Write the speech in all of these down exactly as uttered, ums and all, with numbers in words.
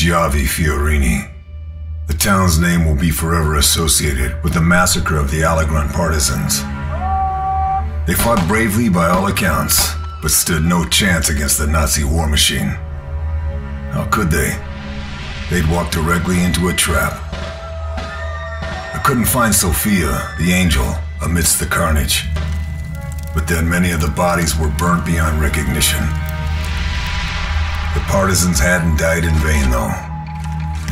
Giavi Fiorini. The town's name will be forever associated with the massacre of the Allegran partisans. They fought bravely by all accounts, but stood no chance against the Nazi war machine. How could they? They'd walked directly into a trap. I couldn't find Sophia, the angel, amidst the carnage. But then many of the bodies were burnt beyond recognition. The partisans hadn't died in vain, though.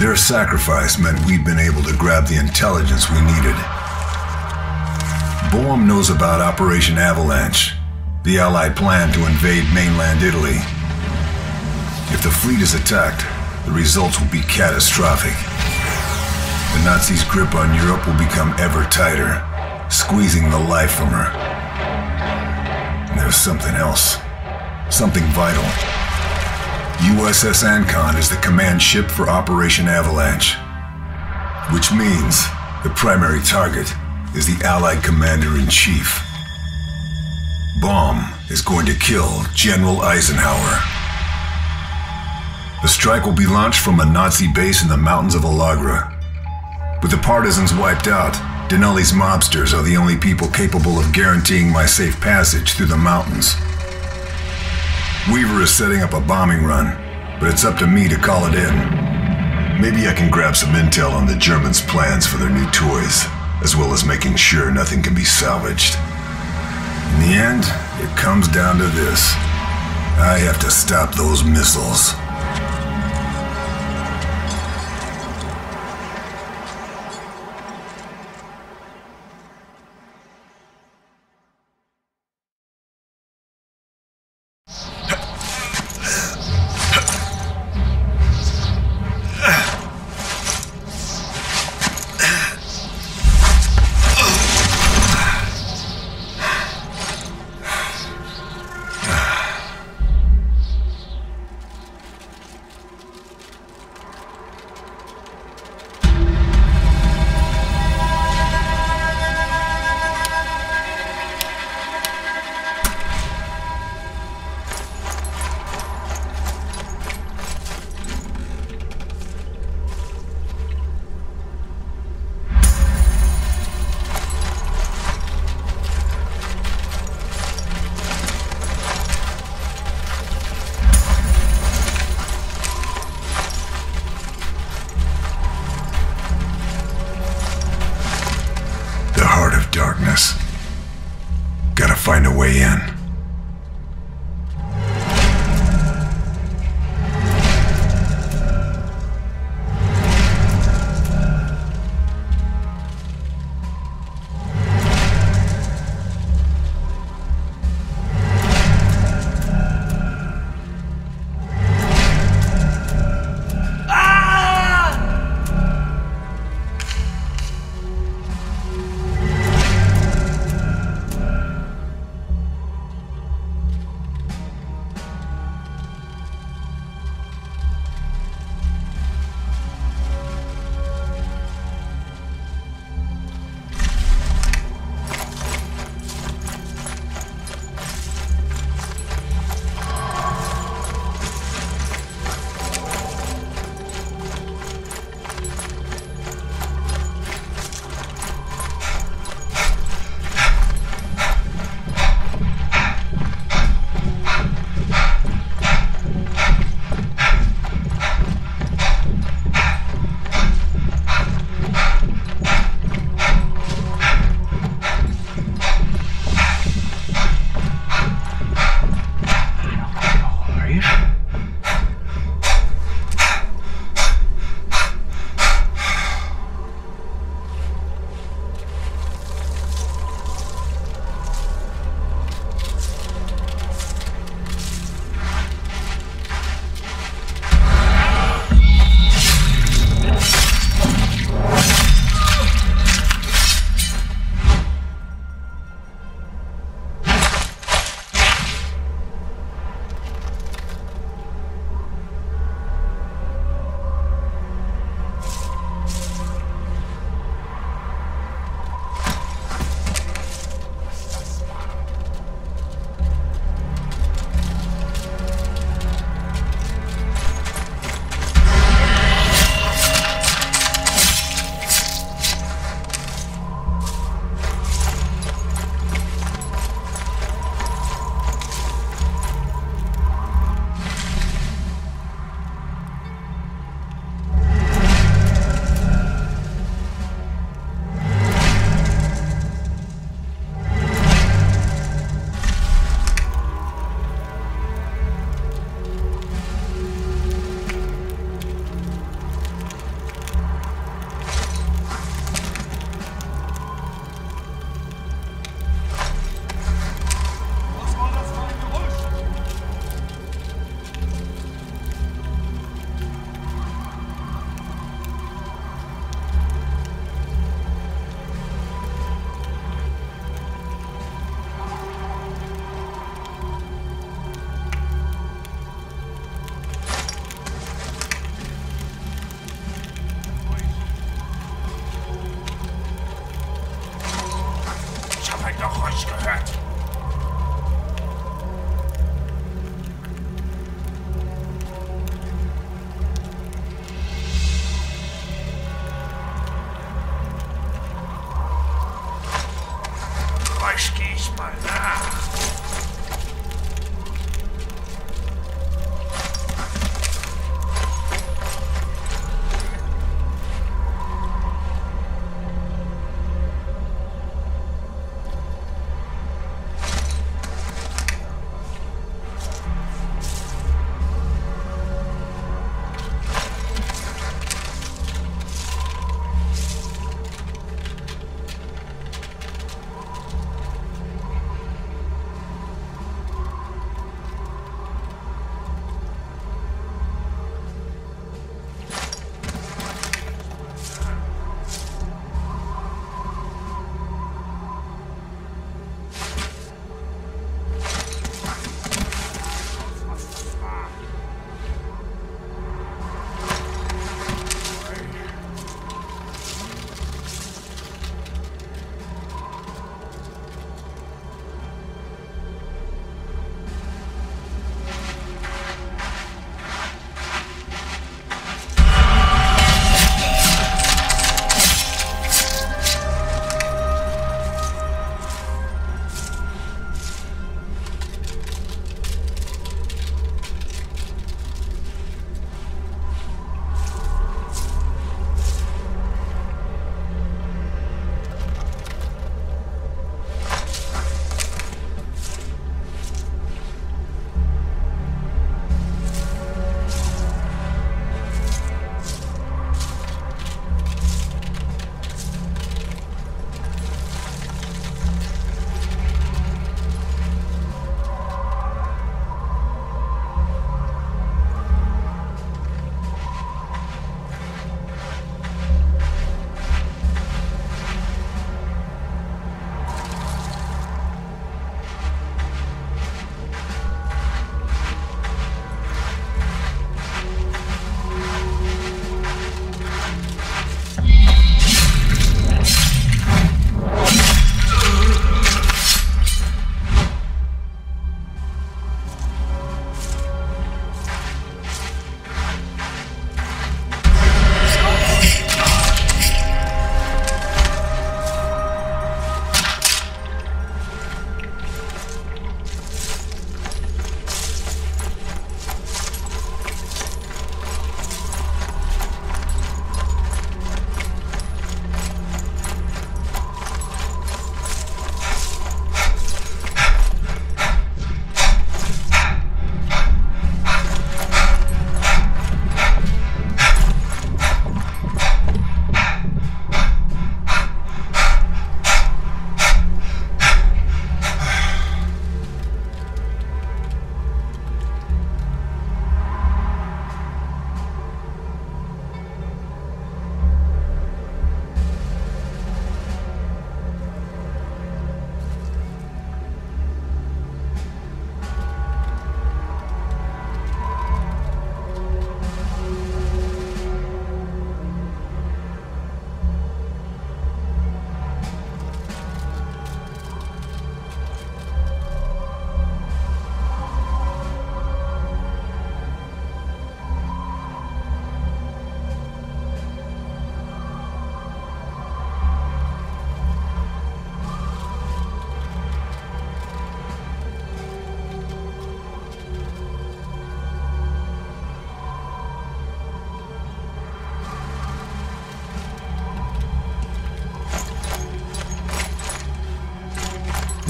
Their sacrifice meant we'd been able to grab the intelligence we needed. Böhm knows about Operation Avalanche, the Allied plan to invade mainland Italy. If the fleet is attacked, the results will be catastrophic. The Nazis' grip on Europe will become ever tighter, squeezing the life from her. And there's something else, something vital. U S S Ancon is the command ship for Operation Avalanche, which means the primary target is the Allied Commander-in-Chief. Böhm is going to kill General Eisenhower. The strike will be launched from a Nazi base in the mountains of Alagra. With the partisans wiped out, Denali's mobsters are the only people capable of guaranteeing my safe passage through the mountains. Weaver is setting up a bombing run, but it's up to me to call it in. Maybe I can grab some intel on the Germans' plans for their new toys, as well as making sure nothing can be salvaged. In the end, it comes down to this. I have to stop those missiles.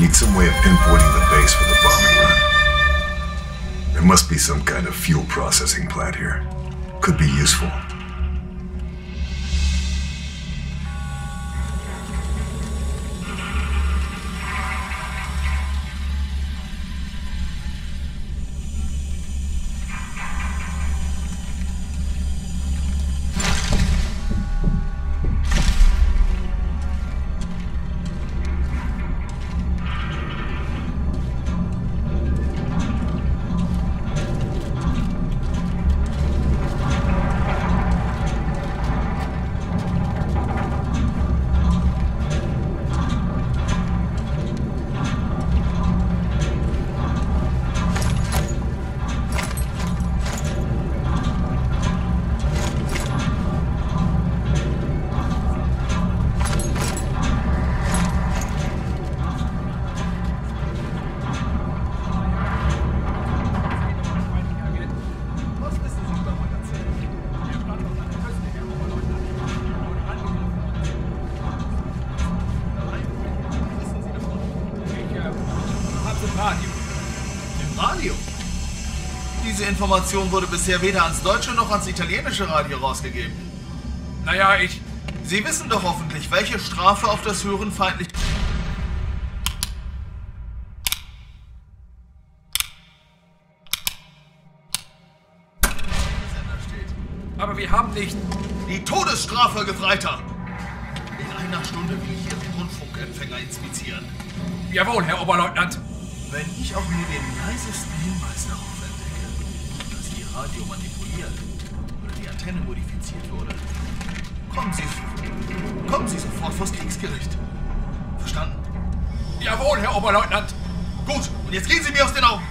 need some way of pinpointing the base for the bombing run. There must be some kind of fuel processing plant here. Could be useful. Die Information wurde bisher weder ans deutsche noch ans italienische Radio rausgegeben. Naja, ich... Sie wissen doch hoffentlich, welche Strafe auf das Hören feindlich... Aber wir haben nicht... Die Todesstrafe, Gefreiter! In einer Stunde will ich Ihren Rundfunkempfänger inspizieren. Jawohl, Herr Oberleutnant. Wenn ich auch nur den leisesten Hinweis darauf Radio manipuliert oder die Antenne modifiziert wurde. Kommen Sie, kommen Sie sofort vors Kriegsgericht. Verstanden? Jawohl, Herr Oberleutnant. Gut, und jetzt gehen Sie mir aus den Augen.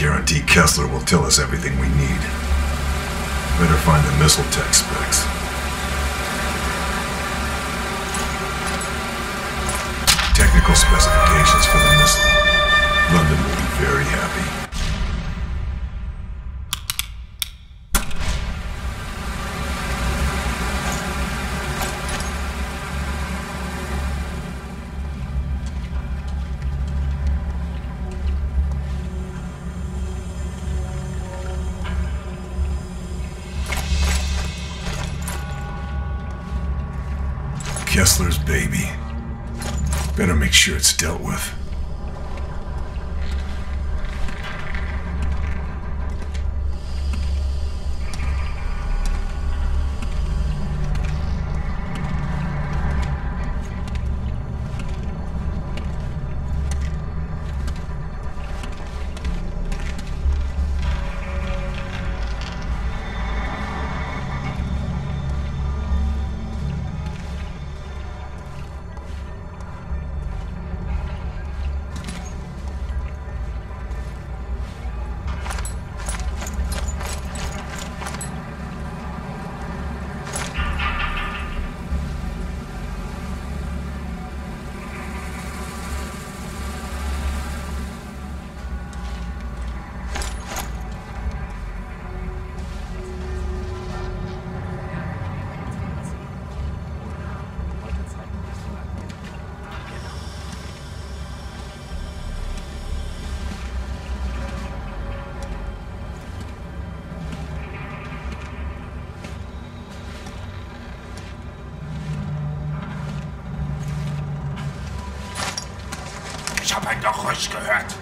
Guarantee Kessler will tell us everything we need. Better find the missile tech specs. Technical specifications for the missile. London will be very happy. Kessler's baby. Better make sure it's dealt with. vorhin doch ruhig gehört.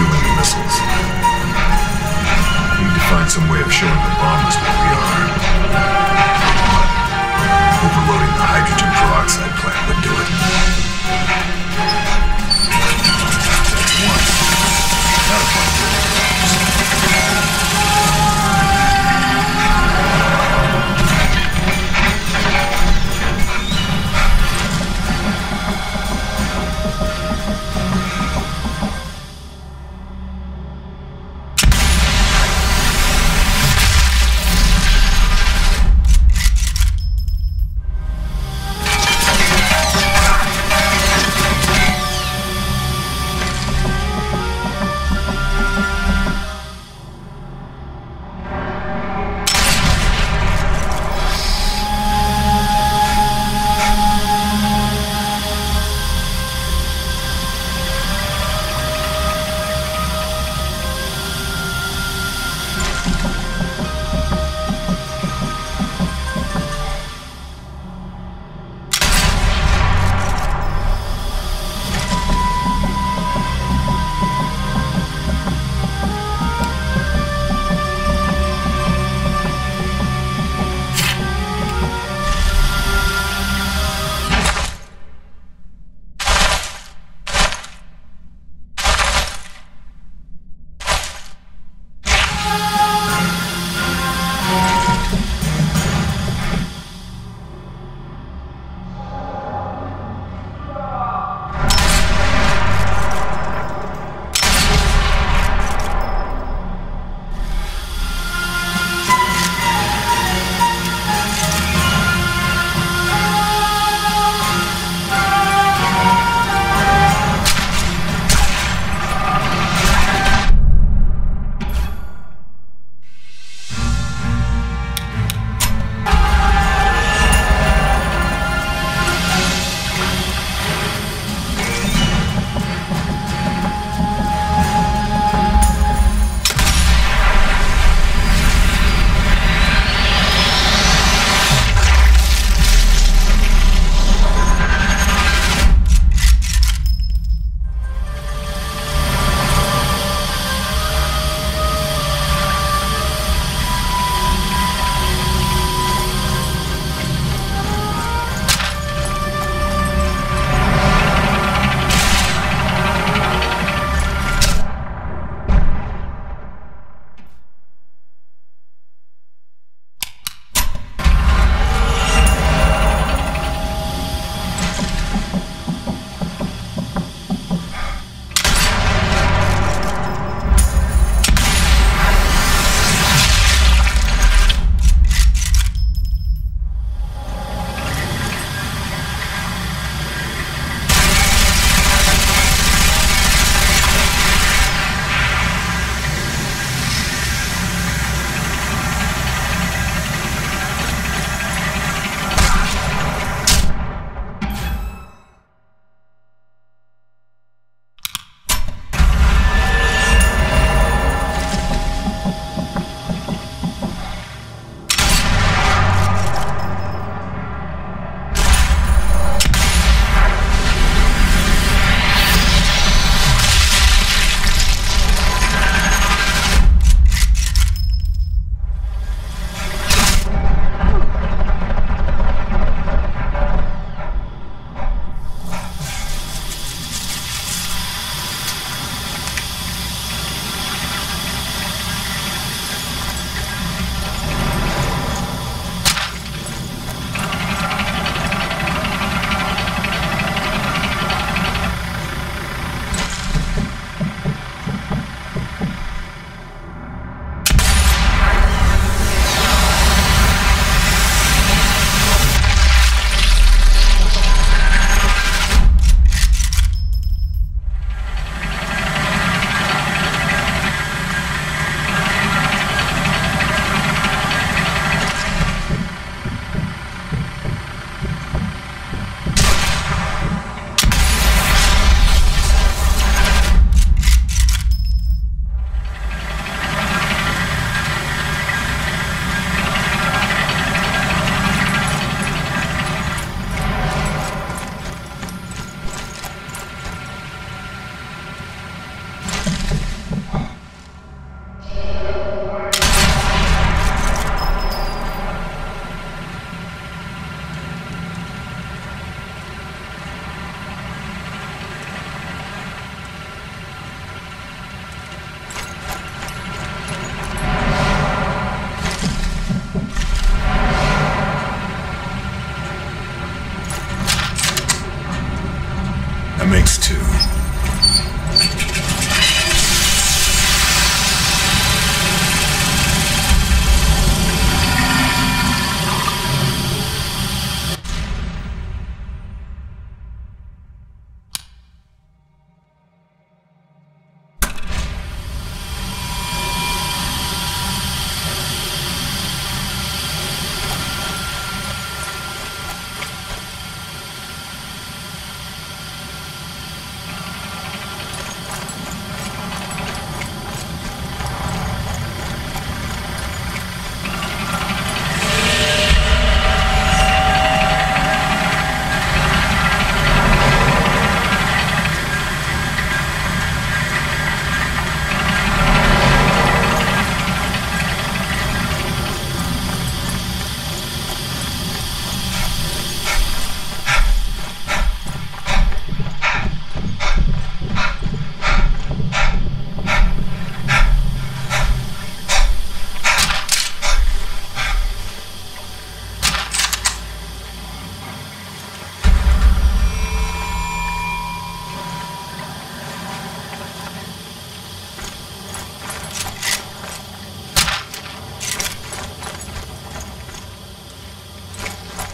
Fiorini missiles. We need to find some way of showing the bombers what we are. Overloading the hydrogen peroxide plant would do it. That's one. Not a fun thing.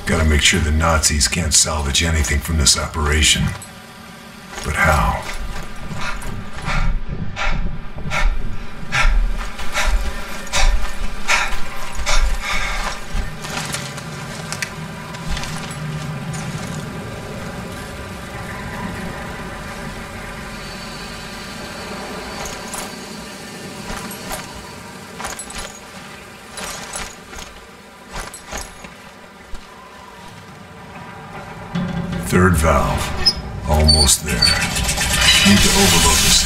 Gotta make sure the Nazis can't salvage anything from this operation. But how? Third valve. Almost there. Need to overload the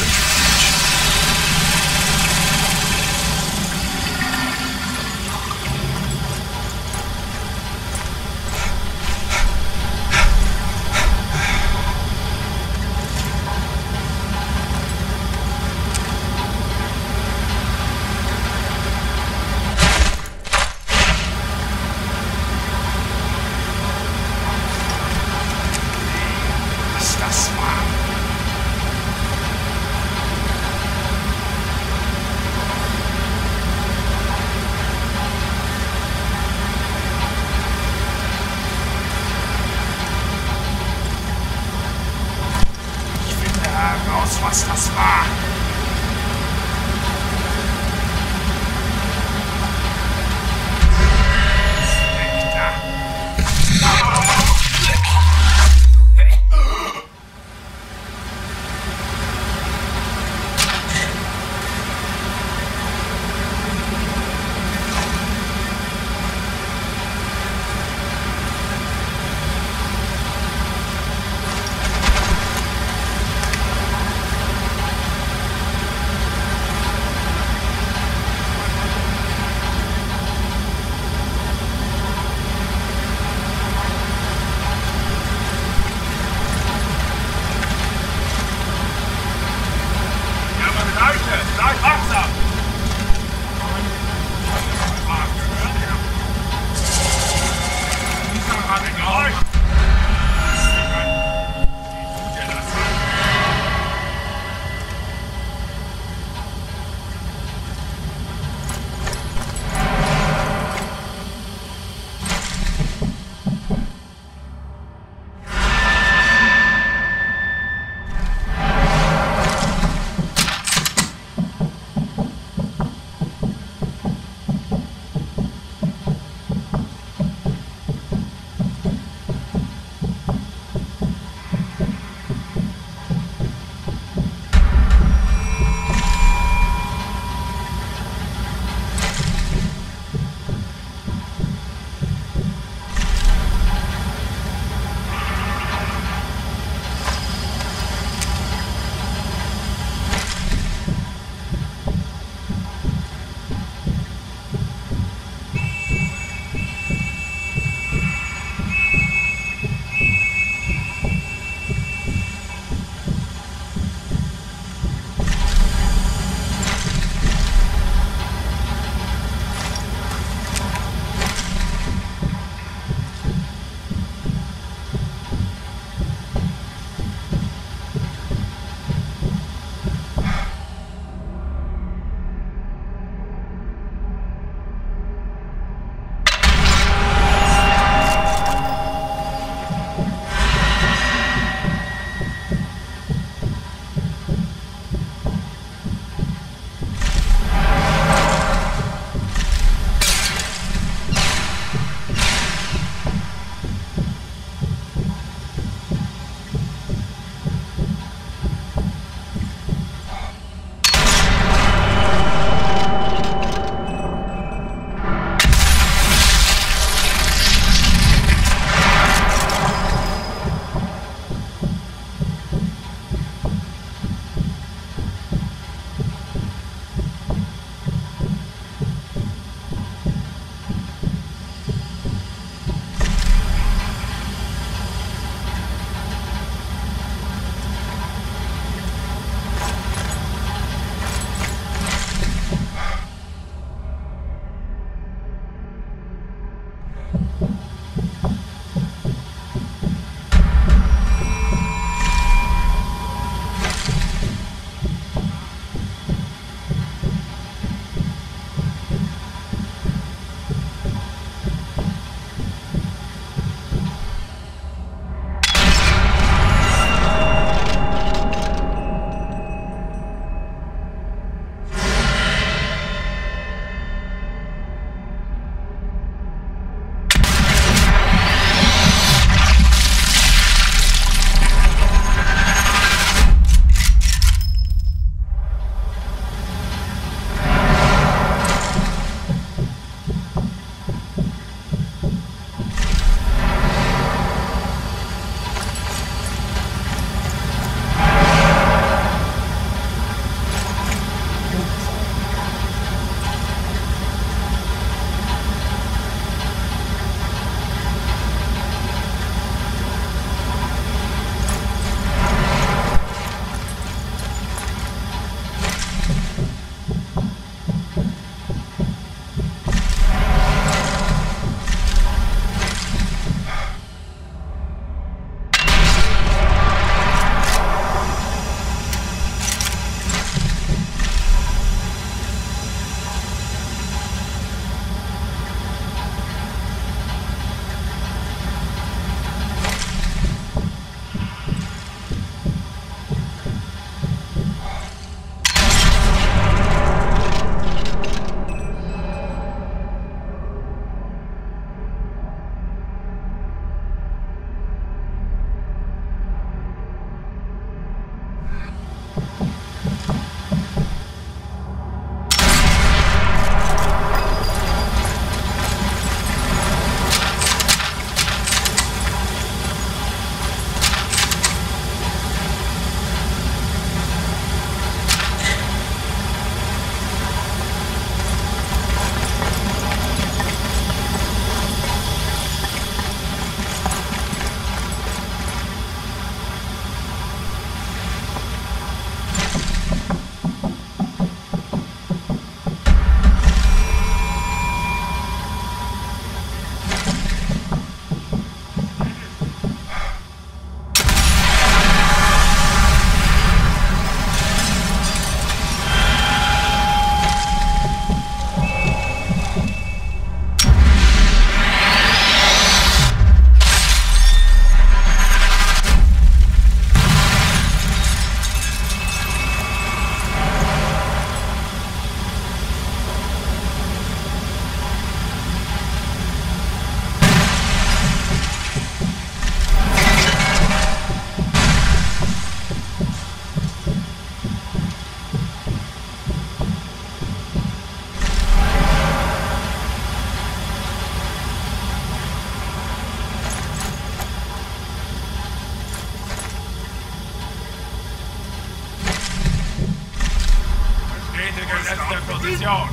Geräte gesetzter Position.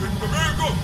In Bewegung!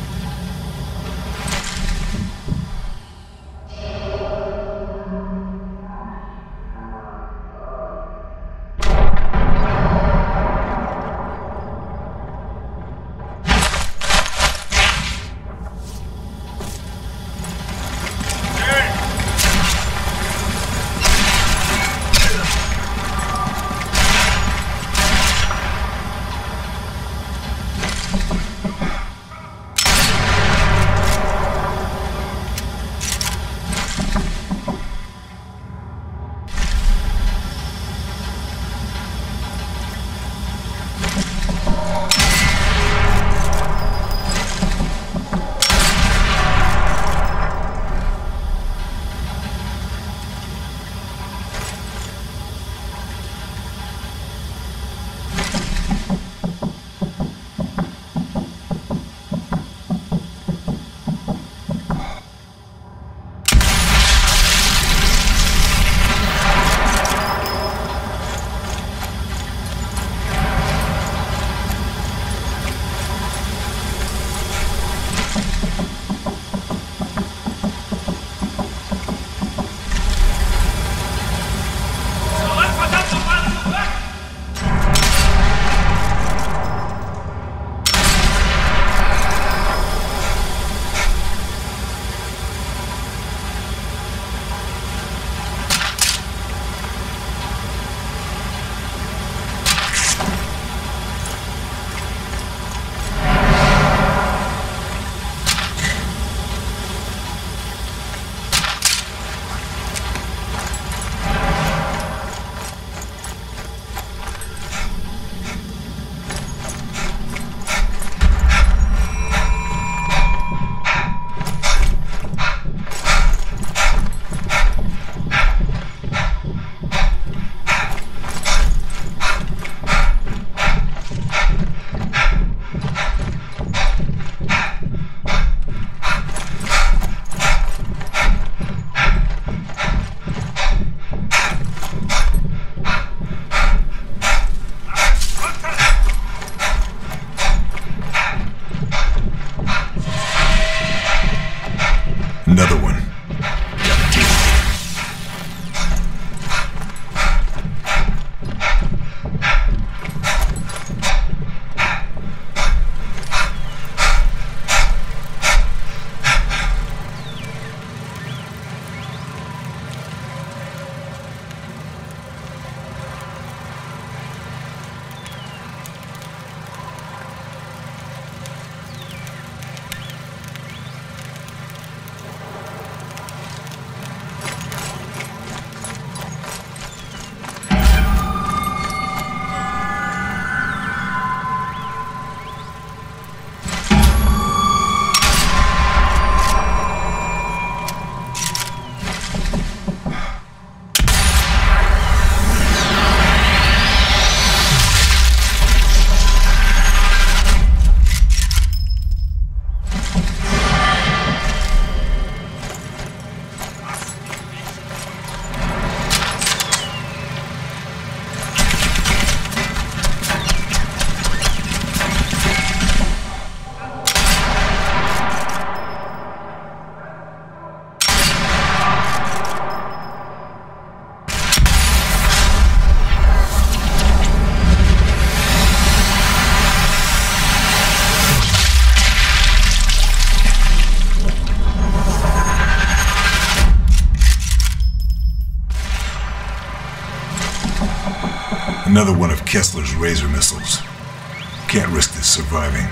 Another one of Kessler's razor missiles. Can't risk this surviving.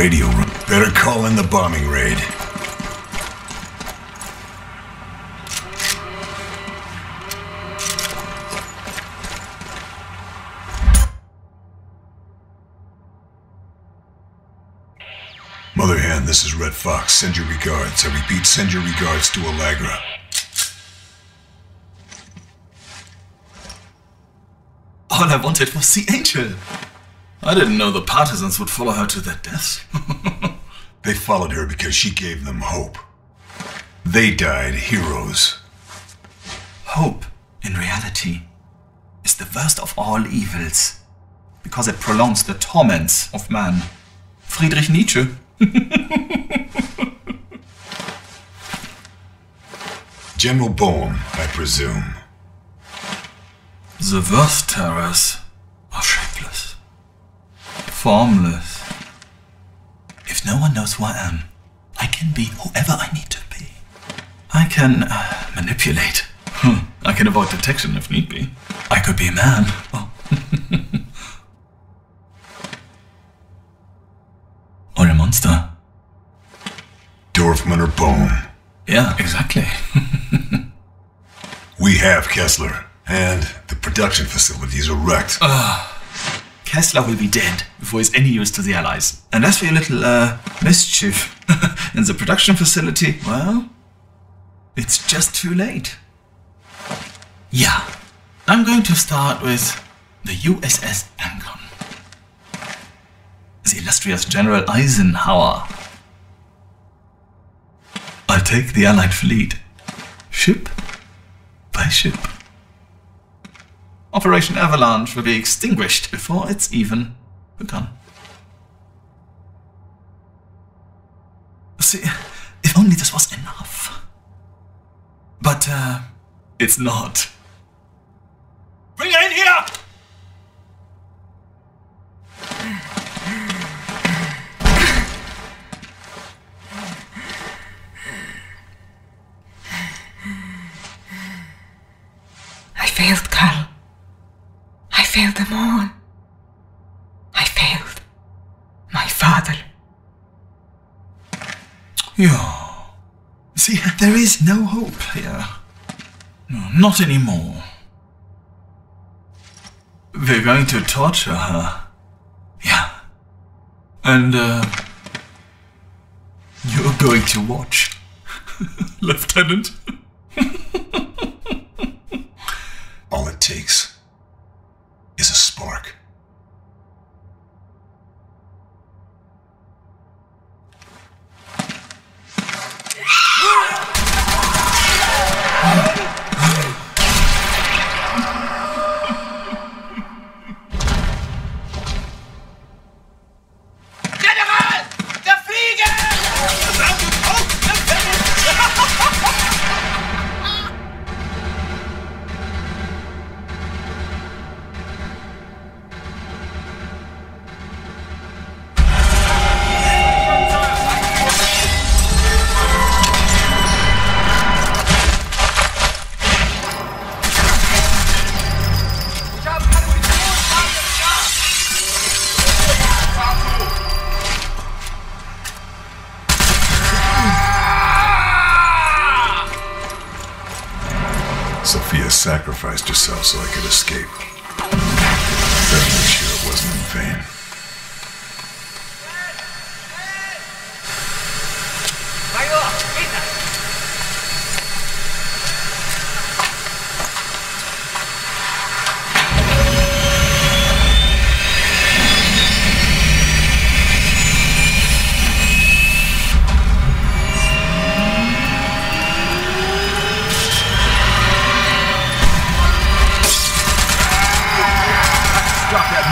radio room. Better call in the bombing raid. Motherhand, this is Red Fox. Send your regards. I repeat, send your regards to Allegra. All I wanted was the angel. I didn't know the partisans would follow her to their deaths. They followed her because she gave them hope. They died heroes. Hope, in reality, is the worst of all evils, because it prolongs the torments of man. Friedrich Nietzsche. General Böhm, I presume. The worst terrors are shapeless, formless. If no one knows who I am, I can be whoever I need to be. I can uh, manipulate. I can avoid detection if need be. I could be a man. Oh. Or a monster. Dorfman or Böhm. Yeah, exactly. We have Kessler, and the production facilities are wrecked. Uh, Kessler will be dead before he's any use to the Allies. Unless for a little, uh, mischief in the production facility, well, it's just too late. Yeah, I'm going to start with the U S S Ancon. The illustrious General Eisenhower. I'll take the Allied fleet, ship by ship. Operation Avalanche will be extinguished before it's even begun. See, if only this was enough. But, uh, it's not. Bring it in here! I failed, Carl. I failed them all. I failed my father. Yeah. See, there is no hope here. No, not anymore. They're going to torture her. Yeah. And, uh... you're going to watch, Lieutenant. All it takes is a spark. Sophia sacrificed herself so I could escape. Certainly sure it wasn't in vain.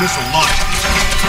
Missile launch.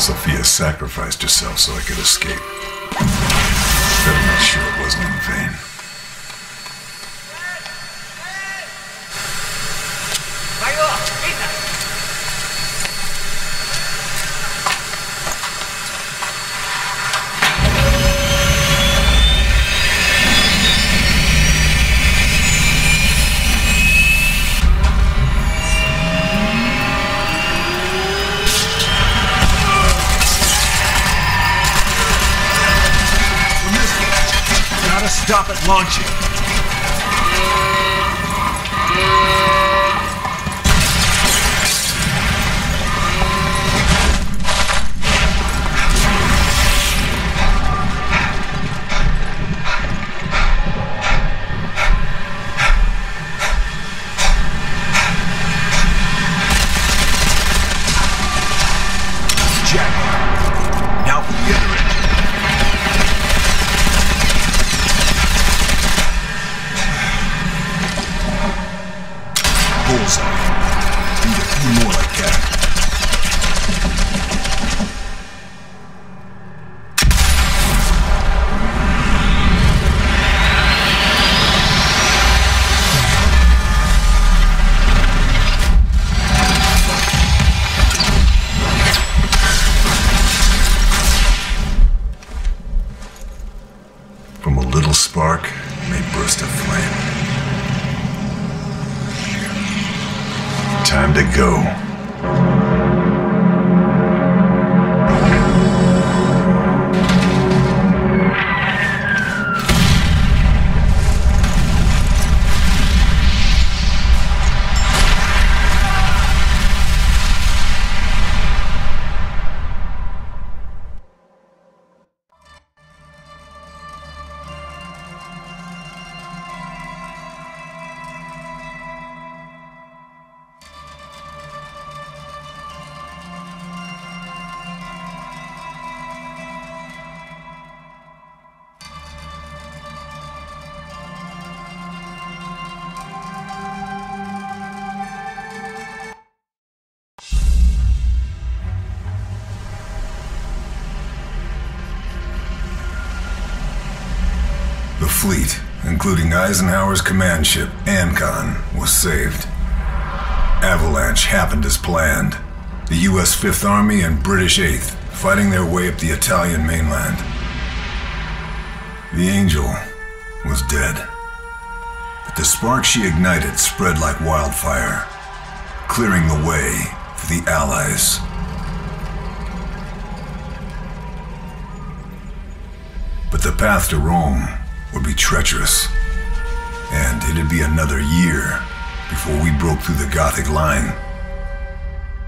Sophia sacrificed herself so I could escape. Better make sure it wasn't in vain. Stop at launching. Fleet, including Eisenhower's command ship, Ancon, was saved. Avalanche happened as planned. The U S Fifth Army and British Eighth fighting their way up the Italian mainland. The Angel was dead. But the spark she ignited spread like wildfire, clearing the way for the Allies. But the path to Rome would be treacherous, and it'd be another year before we broke through the Gothic Line,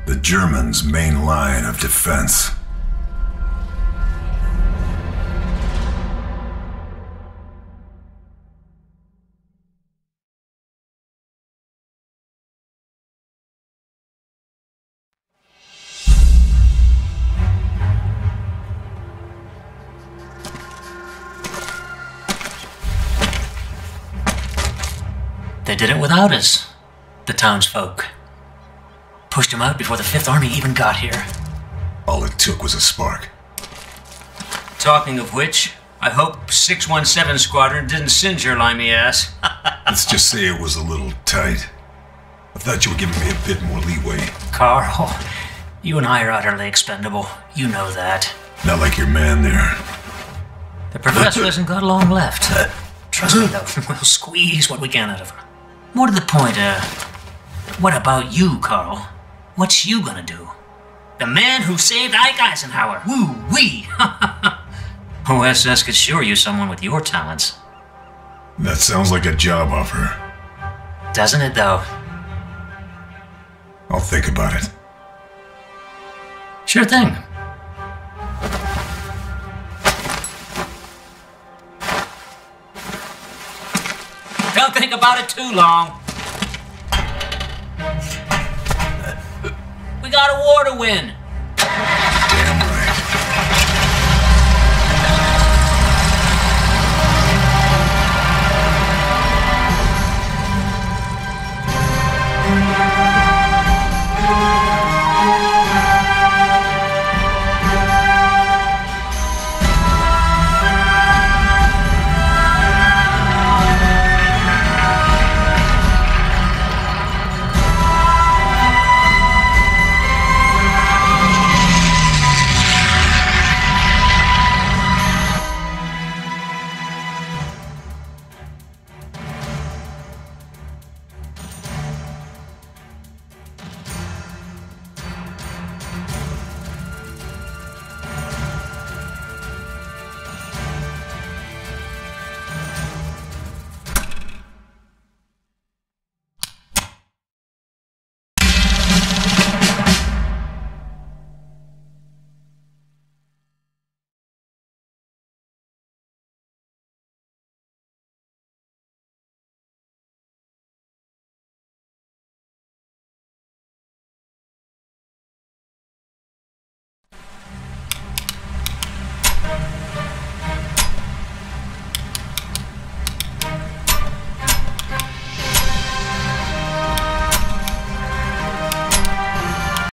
the Germans' main line of defense. They did it without us, the townsfolk. Pushed him out before the Fifth Army even got here. All it took was a spark. Talking of which, I hope six one seven Squadron didn't singe your limey ass. Let's just say it was a little tight. I thought you were giving me a bit more leeway. Carl, you and I are utterly expendable. You know that. Not like your man there. The professor hasn't got long left. Trust me, though, we'll squeeze what we can out of her. More to the point, uh, what about you, Carl? What's you gonna do? The man who saved Ike Eisenhower. Woo-wee! O S S could sure use someone with your talents. That sounds like a job offer. Doesn't it, though? I'll think about it. Sure thing. Don't think about it too long. We got a war to win.